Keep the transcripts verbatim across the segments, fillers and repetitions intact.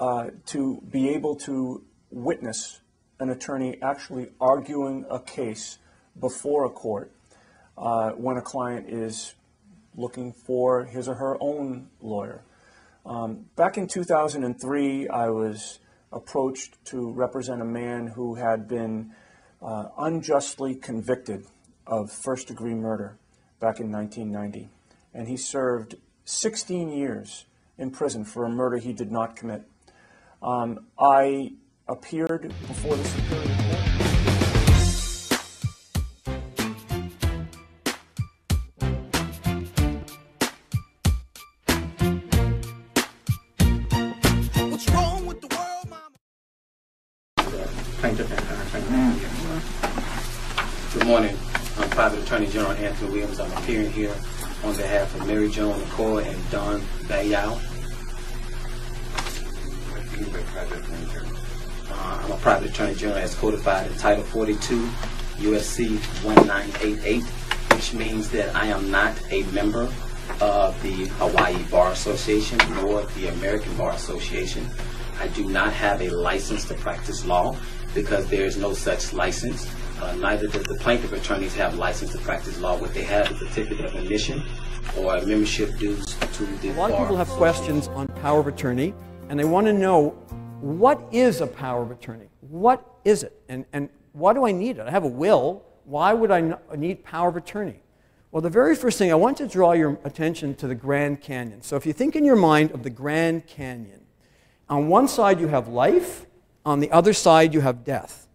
uh, to be able to witness an attorney actually arguing a case before a court uh, when a client is looking for his or her own lawyer. Um, back in two thousand three, I was approached to represent a man who had been uh, unjustly convicted of first-degree murder back in nineteen ninety, and he served sixteen years in prison for a murder he did not commit. Um, I appeared before the Superior Court. Good morning. I'm Private Attorney General Anthony Williams. I'm appearing here on behalf of Mary Joan McCoy and Don Bayao. Uh, I'm a Private Attorney General as codified in Title forty-two, U S C nineteen eighty-eight, which means that I am not a member of the Hawaii Bar Association nor the American Bar Association. I do not have a license to practice law, because there is no such license. Uh, neither does the plaintiff attorneys have license to practice law. What they have is a certificate of admission or a membership dues to the bar. A lot of people have questions on power of attorney, and they want to know, what is a power of attorney? What is it? And, and why do I need it? I have a will. Why would I need power of attorney? Well, the very first thing, I want to draw your attention to the Grand Canyon. So if you think in your mind of the Grand Canyon, on one side you have life, on the other side, you have death.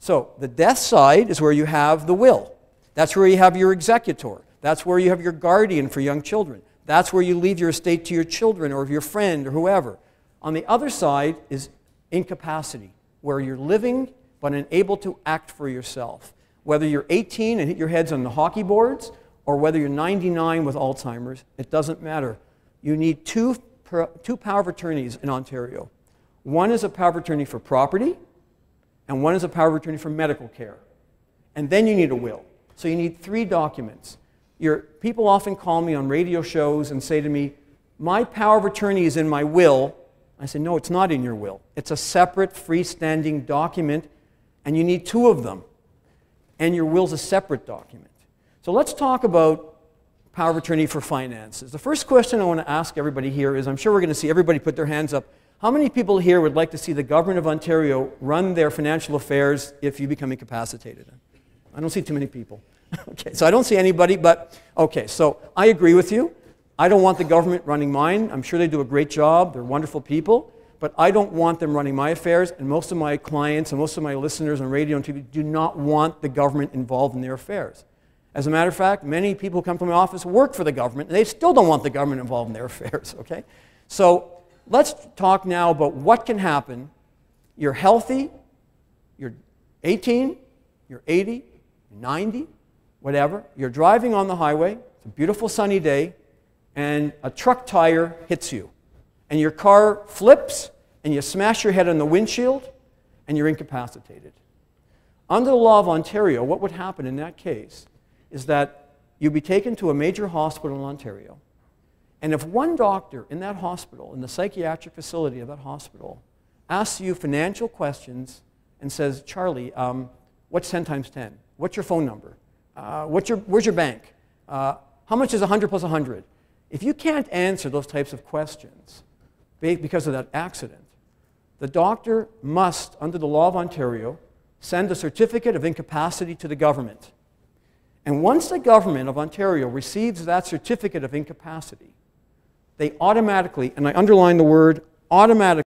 So the death side is where you have the will. That's where you have your executor. That's where you have your guardian for young children. That's where you leave your estate to your children or your friend or whoever. On the other side is incapacity, where you're living but unable to act for yourself. Whether you're eighteen and hit your heads on the hockey boards, or whether you're ninety-nine with Alzheimer's, it doesn't matter. You need two, two power of attorneys in Ontario. One is a power of attorney for property, and one is a power of attorney for medical care. And then you need a will. So you need three documents. Your, people often call me on radio shows and say to me, my power of attorney is in my will. I say, no, it's not in your will. It's a separate, freestanding document, and you need two of them. And your will's a separate document. So let's talk about power of attorney for finances. The first question I want to ask everybody here is, I'm sure we're going to see everybody put their hands up. How many people here would like to see the government of Ontario run their financial affairs if you become incapacitated? I don't see too many people. Okay, so I don't see anybody, but okay, so I agree with you. I don't want the government running mine. I'm sure they do a great job. They're wonderful people, but I don't want them running my affairs, and most of my clients and most of my listeners on radio and T V do not want the government involved in their affairs. As a matter of fact, many people come to my office, work for the government, and they still don't want the government involved in their affairs, okay? So, let's talk now about what can happen. You're healthy, you're eighteen, you're eighty, ninety, whatever. You're driving on the highway, it's a beautiful sunny day, and a truck tire hits you. And your car flips, and you smash your head on the windshield, and you're incapacitated. Under the law of Ontario, what would happen in that case is that you'd be taken to a major hospital in Ontario. And if one doctor in that hospital, in the psychiatric facility of that hospital, asks you financial questions and says, Charlie, um, what's ten times ten? What's your phone number? Uh, what's your, where's your bank? Uh, how much is one hundred plus one hundred? If you can't answer those types of questions because of that accident, the doctor must, under the law of Ontario, send a certificate of incapacity to the government. And once the government of Ontario receives that certificate of incapacity, they automatically, and I underline the word automatically,